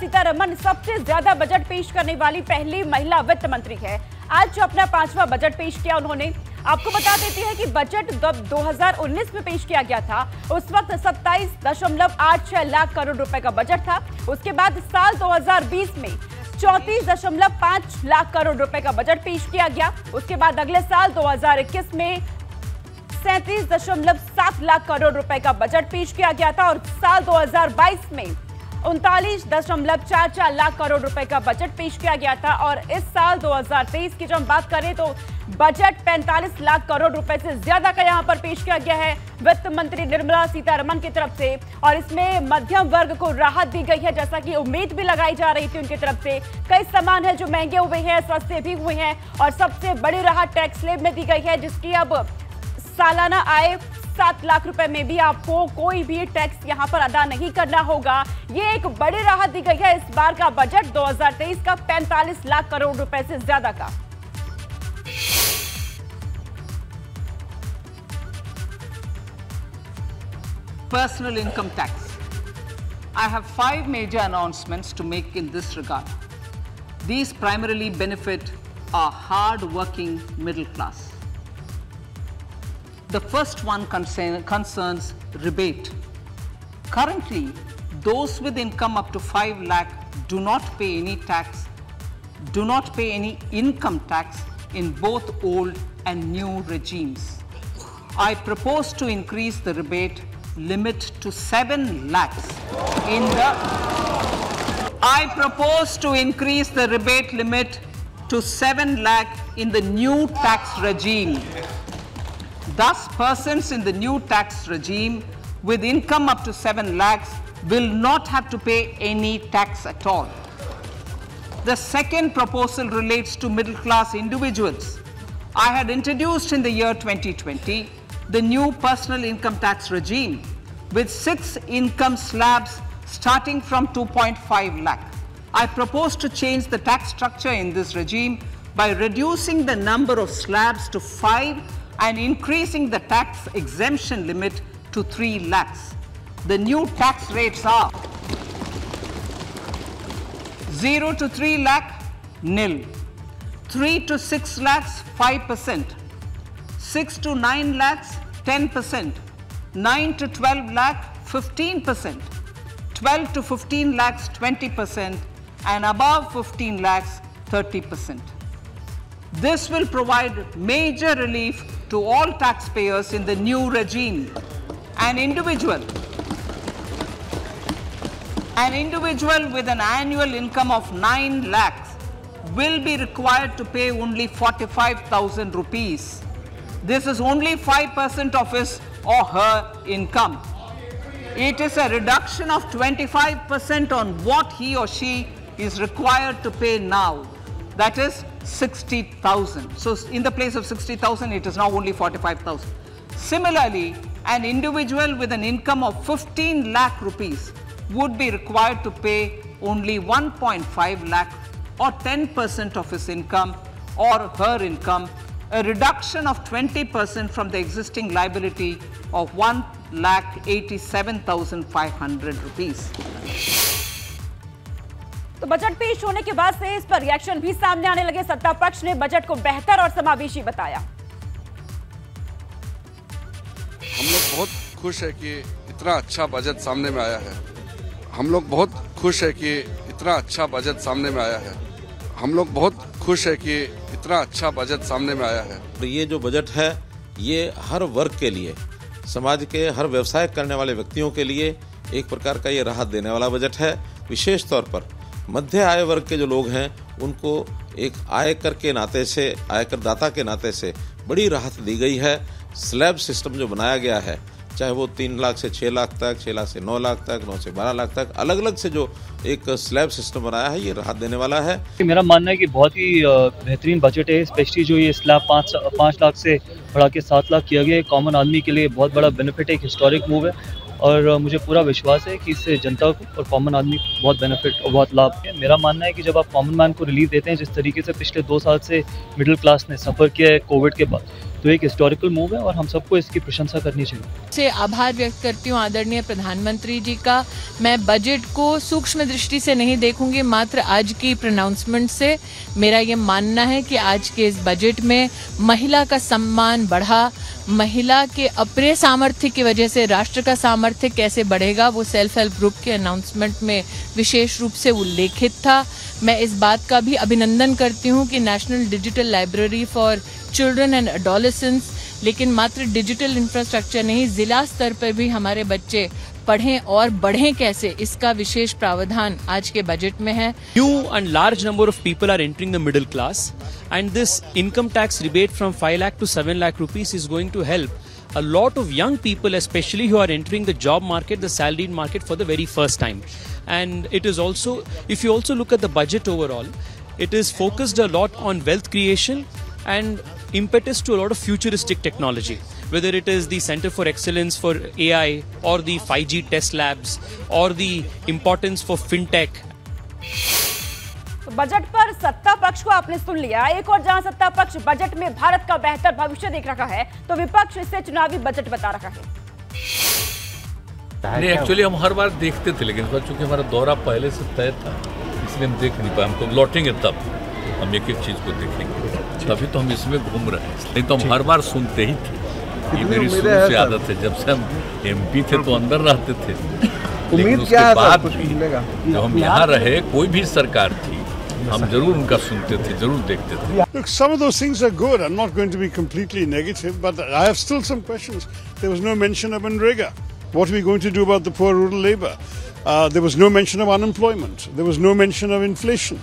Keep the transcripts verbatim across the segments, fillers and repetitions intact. सीतारमण सबसे ज्यादा बजट पेश करने वाली पहली महिला वित्त मंत्री है। आज जो अपना पांचवा बजट पेश किया उन्होंने, आपको बता देती है कि बजट जब दो हज़ार उन्नीस में पेश किया गया था उस वक्त सत्ताईस दशमलव आठ छह लाख करोड़ रुपए का बजट था। उसके बाद साल दो हज़ार बीस में चौंतीस दशमलव पाँच लाख करोड़ रुपए का बजट पेश किया गया। उसके बाद अगले साल दो हज़ार इक्कीस में सैंतीस दशमलव सात लाख करोड़ रुपए का बजट पेश किया गया था और साल दो हज़ार बाईस में उनतालीस दशमलव चार चार लाख करोड़ रुपए का बजट पेश किया गया था। और इस साल दो हज़ार तेईस की जो हम बात करें तो बजट पैंतालीस लाख करोड़ रुपए से ज्यादा का यहां पर पेश किया गया है वित्त मंत्री निर्मला सीतारमण की तरफ से, और इसमें मध्यम वर्ग को राहत दी गई है जैसा कि उम्मीद भी लगाई जा रही थी उनकी तरफ से। कई सामान है जो महंगे हुए हैं, सस्ते भी हुए हैं, और सबसे बड़ी राहत टैक्स स्लैब में दी गई है जिसकी अब सालाना आय सात लाख रुपए में भी आपको कोई भी टैक्स यहां पर अदा नहीं करना होगा। ये एक बड़ी राहत दी गई है इस बार का बजट दो हज़ार तेईस का पैंतालीस लाख करोड़ रुपए से ज्यादा का। Personal income tax. I have five major announcements to make in this regard. These primarily benefit our hard-working middle class. The first one concern, concerns rebate. Currently, those with income up to five lakh do not pay any tax, do not pay any income tax in both old and new regimes. I propose to increase the rebate limit to seven lakhs in the I propose to increase the rebate limit to seven lakh in the new tax regime. Thus, persons in the new tax regime with income up to seven lakhs will not have to pay any tax at all. The second proposal relates to middle class individuals. I had introduced in the year twenty twenty the new personal income tax regime with six income slabs starting from two point five lakh. I propose to change the tax structure in this regime by reducing the number of slabs to five and increasing the tax exemption limit to three lakhs. The new tax rates are zero to three lakh, nil. Three to six lakhs, five percent. six to nine lakhs, ten percent. nine to twelve lakh, fifteen percent. twelve to fifteen lakhs, twenty percent. And above fifteen lakhs, thirty percent. This will provide major relief to all taxpayers in the new regime. An individual, an individual with an annual income of nine lakhs will be required to pay only forty-five thousand rupees. This is only five percent of his or her income. It is a reduction of twenty-five percent on what he or she is required to pay now. That is sixty thousand. So in the place of sixty thousand, it is now only forty-five thousand. Similarly, an individual with an income of fifteen lakh rupees would be required to pay only one point five lakh or ten percent of his income or her income, a reduction of twenty percent from the existing liability of one lakh eighty-seven thousand five hundred rupees. तो budget पेश होने के बाद से इस पर reaction भी सामने आने लगे। सत्ता पक्ष ने बजट को बेहतर और समावेशी बताया। हम लोग बहुत खुश है कि इतना अच्छा बजट सामने में आया है। हम लोग बहुत खुश है कि इतना अच्छा बजट सामने में आया है। हम लोग बहुत खुश है कि इतना अच्छा बजट सामने में आया है। तो ये जो बजट है ये हर वर्ग के लिए, समाज के हर व्यवसाय करने वाले व्यक्तियों के लिए एक प्रकार का ये राहत देने वाला बजट है। विशेष तौर पर मध्य आय वर्ग के जो लोग हैं उनको एक आयकर के नाते से, आयकर दाता के नाते से बड़ी राहत दी गई है। स्लैब सिस्टम जो बनाया गया है, चाहे वो तीन लाख से छः लाख तक, छः लाख से नौ लाख तक, नौ से बारह लाख तक, अलग अलग से जो एक स्लैब सिस्टम बनाया है, ये राहत देने वाला है। मेरा मानना है कि बहुत ही बेहतरीन बजट है। स्पेशली जो ये स्लैब पाँच पाँच लाख से बढ़ा के सात लाख किया गया है, कॉमन आदमी के लिए बहुत बड़ा बेनिफिट है, एक हिस्टोरिक मूव है। और मुझे पूरा विश्वास है कि इससे जनता को और कॉमन आदमी को बहुत बेनिफिट और बहुत लाभ है। मेरा मानना है कि जब आप कॉमन मैन को रिलीफ देते हैं, जिस तरीके से पिछले दो साल से मिडिल क्लास ने सफ़र किया है कोविड के बाद, तो एक हिस्टोरिकल मूव है और हम सबको इसकी प्रशंसा करनी चाहिए। से आभार व्यक्त करती हूँ आदरणीय प्रधानमंत्री जी का। मैं बजट को सूक्ष्म दृष्टि से नहीं देखूंगी, मात्र आज की प्रोनाउंसमेंट से मेरा ये मानना है कि आज के इस बजट में महिला का सम्मान बढ़ा, महिला के अपने सामर्थ्य की वजह से राष्ट्र का सामर्थ्य कैसे बढ़ेगा वो सेल्फ हेल्प ग्रुप के अनाउंसमेंट में विशेष रूप से उल्लेखित था। मैं इस बात का भी अभिनंदन करती हूँ कि national digital library for children and adolescence, लेकिन मात्र डिजिटल इंफ्रास्ट्रक्चर नहीं, जिला स्तर पर भी हमारे बच्चे पढ़ें और बढ़ें कैसे, इसका विशेष प्रावधान आज के बजट में है। New and large number of people are entering the middle class and this income tax rebate from five lakh to seven lakh rupees is going to help a lot of young people especially who are entering the job market, the salaried market for the very first time. And it is also, if you also look at the budget overall, it is focused a lot on wealth creation and impetus to a lot of futuristic technology, whether it is the Center for Excellence for A I or the five G test labs or the importance for fintech. Budget पर सत्ता पक्ष को आपने सुन लिया। एक और जहां सत्ता पक्ष बजट में भारत का बेहतर भविष्य देख रहा है, तो विपक्ष इसे चुनावी बजट बता रहा है। नहीं, एक्चुअली हम हर बार देखते थे, लेकिन चूंकि हमारा दौरा पहले से तय था इसलिए हम देख नहीं पाए। हम तो लौटेंगे तब हम एक एक चीज को देखेंगे, तभी तो हम इसमें घूम रहे हैं, नहीं तो हम हर बार सुनते ही थे। ये मेरी शुरू से आदत है, जब से हम एमपी थे तो अंदर रहते थे। लेकिन उसके बाद जब हम यहाँ रहे, कोई भी सरकार थी, हम जरूर उनका सुनते थे, जरूर देखते थे। Look, some of those things are good. I'm not going to be completely negative, but I have still some questions. There was no mention of MNREGA. What are we going to do about the poor rural labour? Uh, there was no mention of unemployment. There was no mention of inflation.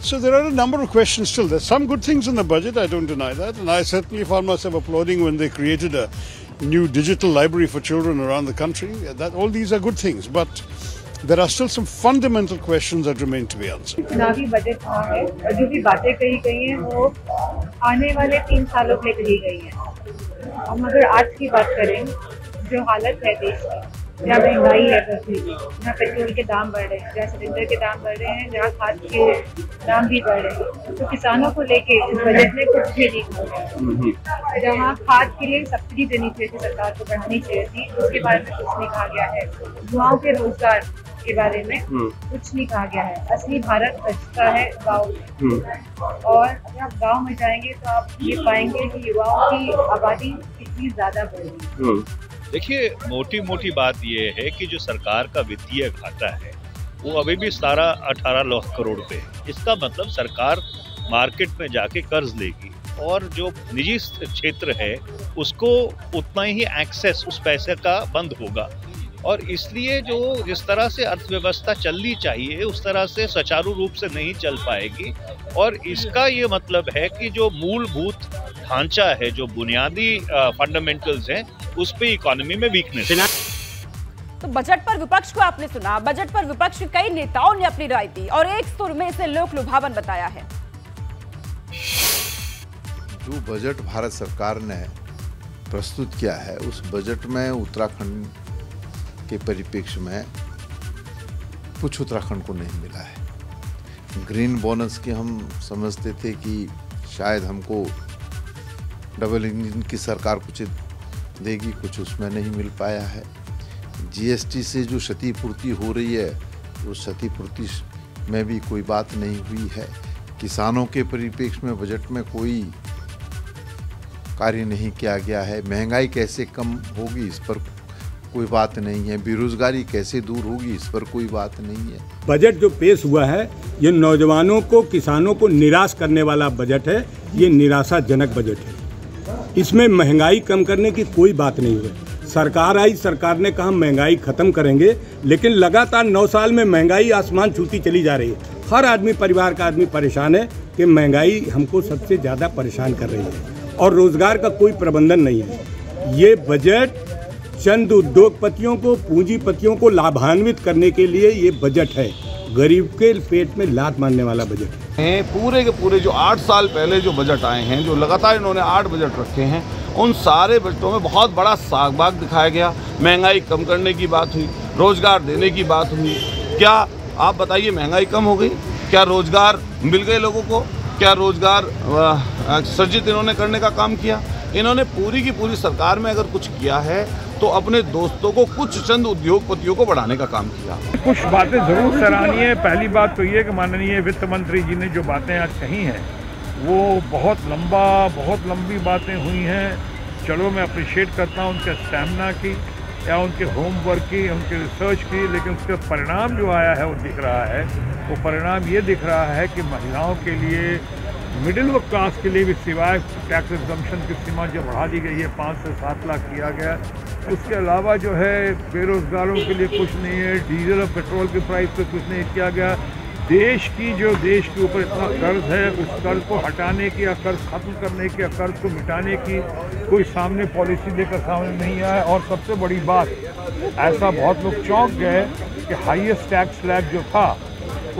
So there are a number of questions still. There's some good things in the budget. I don't deny that, and I certainly found myself applauding when they created a new digital library for children around the country. That all these are good things, but there are still some fundamental questions that remain to be answered. चुनावी budget है, जो भी बातें कही गई हैं वो आने वाले तीन सालों में कही गई हैं। और मगर आज की बात करें, जो हालत है देश की, जहाँ महंगाई है, जहाँ पेट्रोल के दाम बढ़ रहे हैं, जहाँ सिलेंडर के दाम बढ़ रहे हैं, जहाँ खाद के दाम भी बढ़ रहे हैं, तो किसानों को लेके इस बजट में कुछ भी नहीं कहा। जहाँ खाद के लिए सब्सिडी देनी चाहिए थी, सरकार को बढ़ानी चाहिए थी, उसके बारे में कुछ नहीं कहा गया है। युवाओं के रोजगार के बारे में कुछ नहीं कहा गया है। असली भारत बचता है गाँव में, और अगर आप गाँव में जाएंगे तो आप ये पाएंगे कि युवाओं की आबादी कितनी ज्यादा बढ़ी। देखिए, मोटी मोटी बात ये है कि जो सरकार का वित्तीय घाटा है वो अभी भी सारा अठारह लाख करोड़ पे है। इसका मतलब सरकार मार्केट में जाके कर्ज लेगी और जो निजी क्षेत्र है उसको उतना ही एक्सेस उस पैसे का बंद होगा, और इसलिए जो जिस तरह से अर्थव्यवस्था चलनी चाहिए उस तरह से सुचारू रूप से नहीं चल पाएगी। और इसका ये मतलब है कि जो मूलभूत ढांचा है, जो बुनियादी फंडामेंटल्स हैं, उस पे इकोनॉमी में वीकनेस है। तो बजट पर विपक्ष को आपने सुना। बजट पर विपक्ष के कई नेताओं ने अपनी राय दी और एक सुर में इसे लोक लुभावन बताया है। जो बजट भारत सरकार ने प्रस्तुत किया है उस बजट में उत्तराखंड के परिप्रेक्ष्य में कुछ उत्तराखंड को नहीं मिला है। ग्रीन बोनस की हम समझते थे कि शायद हमको डबल इंजन की सरकार कुछ देगी, कुछ उसमें नहीं मिल पाया है। जीएसटी से जो क्षतिपूर्ति हो रही है उस क्षतिपूर्ति में भी कोई बात नहीं हुई है। किसानों के परिप्रेक्ष्य में बजट में कोई कार्य नहीं किया गया है। महंगाई कैसे कम होगी इस पर कोई बात नहीं है। बेरोजगारी कैसे दूर होगी इस पर कोई बात नहीं है। बजट जो पेश हुआ है ये नौजवानों को, किसानों को निराश करने वाला बजट है। ये निराशाजनक बजट है। इसमें महंगाई कम करने की कोई बात नहीं है। सरकार आई, सरकार ने कहा महंगाई खत्म करेंगे, लेकिन लगातार नौ साल में महंगाई आसमान छूती चली जा रही है। हर आदमी, परिवार का आदमी परेशान है कि महंगाई हमको सबसे ज़्यादा परेशान कर रही है और रोजगार का कोई प्रबंधन नहीं है। ये बजट चंद उद्योगपतियों को, पूंजीपतियों को लाभान्वित करने के लिए ये बजट है, गरीब के पेट में लात मारने वाला बजट है। पूरे के पूरे जो आठ साल पहले जो बजट आए हैं, जो लगातार इन्होंने आठ बजट रखे हैं, उन सारे बजटों में बहुत बड़ा साग बाग दिखाया गया। महंगाई कम करने की बात हुई, रोजगार देने की बात हुई। क्या आप बताइए, महंगाई कम हो गई? क्या रोजगार मिल गए लोगों को? क्या रोजगार सृजित इन्होंने करने का काम किया? इन्होंने पूरी की पूरी सरकार में अगर कुछ किया है तो अपने दोस्तों को, कुछ चंद उद्योगपतियों को बढ़ाने का काम किया। कुछ बातें जरूर सराहनीय। पहली बात तो ये कि माननीय वित्त मंत्री जी ने जो बातें आज कही हैं वो बहुत लंबा बहुत लंबी बातें हुई हैं। चलो मैं अप्रिशिएट करता हूँ उनके स्टैमिना की या उनके होमवर्क की, उनके रिसर्च की, लेकिन उसका परिणाम जो आया है वो दिख रहा है। वो परिणाम ये दिख रहा है कि महिलाओं के लिए, मिडिल वर्ग क्लास के लिए भी, सिवाय टैक्स एग्जम्पशन की सीमा जो बढ़ा दी गई है पाँच से सात लाख किया गया, उसके अलावा जो है बेरोजगारों के लिए कुछ नहीं है, डीजल और पेट्रोल के प्राइस पर कुछ नहीं किया गया। देश की जो देश के ऊपर इतना कर्ज है उस कर्ज को हटाने की या कर्ज खत्म करने की या कर्ज को मिटाने की कोई सामने पॉलिसी लेकर सामने नहीं आया। और सबसे बड़ी बात, ऐसा बहुत लोग चौंक गए कि हाईएस्ट टैक्स स्लैब जो था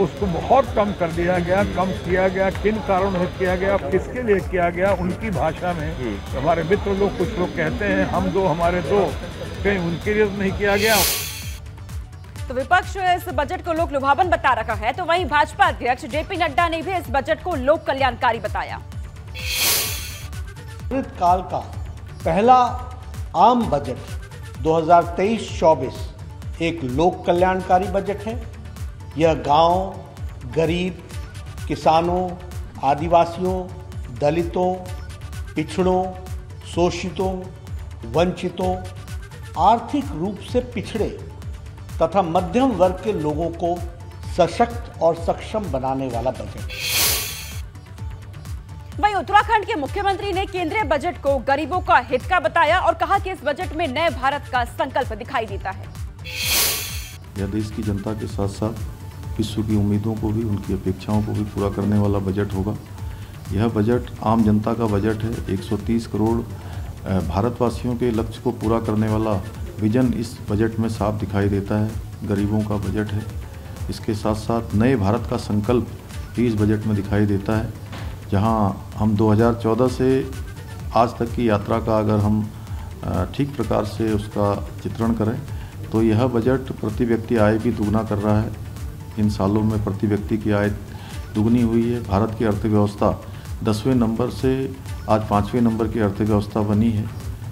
उसको बहुत कम कर दिया गया। कम किया गया किन कारणों से किया गया, किसके लिए किया गया, उनकी भाषा में हमारे मित्र लोग कुछ लोग कहते हैं हम दो हमारे दो, कहीं उनके लिए नहीं किया गया। तो विपक्ष इस बजट को लोक लुभावन बता रहा है, तो वहीं भाजपा अध्यक्ष जेपी नड्डा ने भी इस बजट को लोक कल्याणकारी बताया। काल का पहला आम बजट दो हज़ार तेईस चौबीस एक लोक कल्याणकारी बजट है। यह गांव, गरीब, किसानों, आदिवासियों, दलितों, पिछड़ों, शोषितों, वंचितों, आर्थिक रूप से पिछड़े तथा मध्यम वर्ग के लोगों को सशक्त और सक्षम बनाने वाला बजट। वहीं उत्तराखंड के मुख्यमंत्री ने केंद्रीय बजट को गरीबों का हित का बताया और कहा कि इस बजट में नए भारत का संकल्प दिखाई देता है। यह देश की जनता के साथ साथ विश्व की उम्मीदों को भी, उनकी अपेक्षाओं को भी पूरा करने वाला बजट होगा। यह बजट आम जनता का बजट है। एक सौ तीस करोड़ भारतवासियों के लक्ष्य को पूरा करने वाला विजन इस बजट में साफ दिखाई देता है। गरीबों का बजट है, इसके साथ साथ नए भारत का संकल्प भी इस बजट में दिखाई देता है। जहां हम दो हज़ार चौदह से आज तक की यात्रा का अगर हम ठीक प्रकार से उसका चित्रण करें तो यह बजट प्रति व्यक्ति आय भी दुगना कर रहा है। इन सालों में प्रति व्यक्ति की आय दुगनी हुई है। भारत की अर्थव्यवस्था दसवें नंबर से आज पाँचवें नंबर की अर्थव्यवस्था बनी है।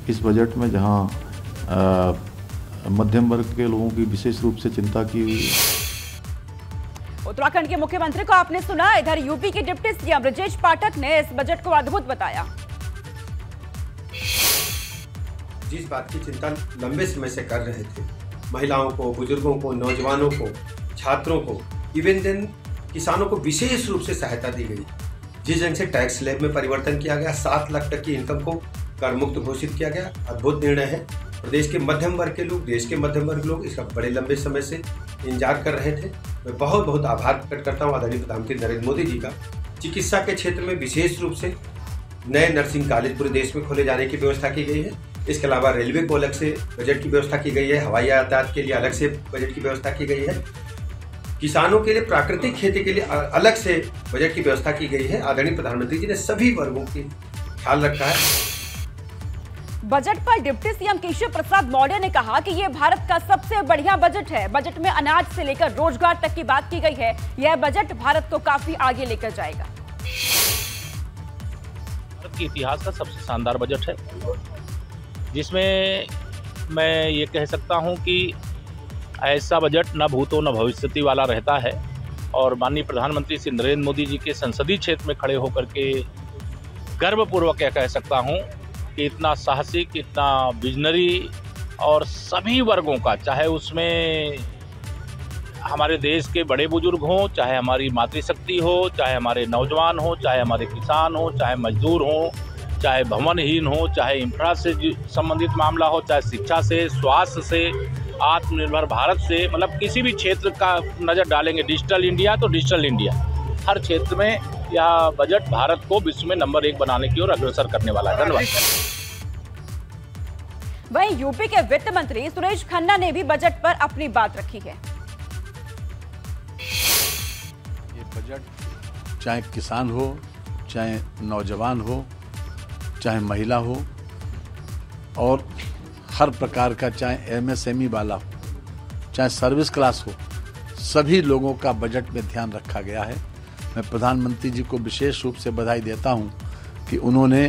इस बजट में जहाँ मध्यम वर्ग के लोगों की विशेष रूप से चिंता की हुई है। उत्तराखंड के मुख्यमंत्री को आपने सुना। इधर यूपी के डिप्टी सीएम बृजेश पाठक ने इस बजट को अद्भुत बताया। जिस बात की चिंता लंबे समय से कर रहे थे, महिलाओं को, बुजुर्गों को, नौजवानों को, छात्रों को, इवन देन किसानों को विशेष रूप से सहायता दी गई। जिस ढंग से टैक्स स्लैब में परिवर्तन किया गया, सात लाख तक की इनकम को कर मुक्त घोषित किया गया, अद्भुत निर्णय है। प्रदेश के मध्यम वर्ग के लोग, देश के मध्यम वर्ग लोग इसका बड़े लंबे समय से इंतजार कर रहे थे। मैं बहुत बहुत आभार प्रकट करता हूँ आदरणीय प्रधानमंत्री नरेंद्र मोदी जी का। चिकित्सा के क्षेत्र में विशेष रूप से नए नर्सिंग कॉलेज पूरे देश में खोले जाने की व्यवस्था की गई है। इसके अलावा रेलवे को अलग से बजट की व्यवस्था की गई है। हवाई यातायात के लिए अलग से बजट की व्यवस्था की गई है। किसानों के लिए, प्राकृतिक खेती के लिए अलग से बजट की व्यवस्था की गई है। आदरणीय प्रधानमंत्री जी ने सभी वर्गों की ख्याल रखा है। बजट पर डिप्टी सीएम केशव प्रसाद मौर्य ने कहा कि यह भारत का सबसे बढ़िया बजट है। बजट में अनाज से लेकर रोजगार तक की बात की गई है। यह बजट भारत को काफी आगे लेकर जाएगा। भारत के इतिहास का सबसे शानदार बजट है, जिसमें मैं ये कह सकता हूं कि ऐसा बजट न भूतो न भविष्यति वाला रहता है। और माननीय प्रधानमंत्री श्री नरेंद्र मोदी जी के संसदीय क्षेत्र में खड़े होकर के गर्वपूर्वक यह कह सकता हूँ, इतना साहसिक, इतना विजनरी और सभी वर्गों का, चाहे उसमें हमारे देश के बड़े बुजुर्ग हों, चाहे हमारी मातृशक्ति हो, चाहे हमारे नौजवान हो, चाहे हमारे किसान हो, चाहे मजदूर हो, चाहे भवनहीन हो, चाहे इंफ्रा से संबंधित मामला हो, चाहे शिक्षा से, स्वास्थ्य से, आत्मनिर्भर भारत से, मतलब किसी भी क्षेत्र का नज़र डालेंगे, डिजिटल इंडिया तो डिजिटल इंडिया, हर क्षेत्र में यह बजट भारत को विश्व में नंबर एक बनाने की ओर अग्रसर करने वाला है। धन्यवाद। वहीं यूपी के वित्त मंत्री सुरेश खन्ना ने भी बजट पर अपनी बात रखी है। ये बजट चाहे किसान हो, चाहे नौजवान हो, चाहे महिला हो और हर प्रकार का, चाहे एमएसएमई वाला हो, चाहे सर्विस क्लास हो, सभी लोगों का बजट में ध्यान रखा गया है। मैं प्रधानमंत्री जी को विशेष रूप से बधाई देता हूं कि उन्होंने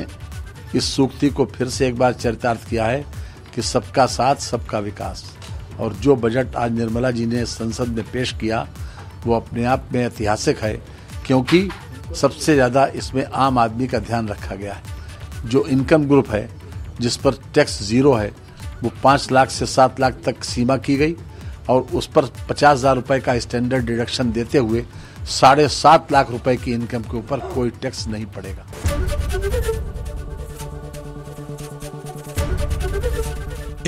इस सूक्ति को फिर से एक बार चरितार्थ किया है कि सबका साथ सबका विकास। और जो बजट आज निर्मला जी ने संसद में पेश किया वो अपने आप में ऐतिहासिक है, क्योंकि सबसे ज़्यादा इसमें आम आदमी का ध्यान रखा गया है। जो इनकम ग्रुप है जिस पर टैक्स ज़ीरो है वो पाँच लाख से सात लाख तक सीमा की गई और उस पर पचास हज़ार रुपये का स्टैंडर्ड डिडक्शन देते हुए साढ़े सात लाख रुपए की इनकम के ऊपर कोई टैक्स नहीं पड़ेगा।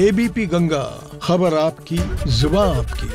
एबीपी गंगा, खबर आपकी, जुबान आपकी।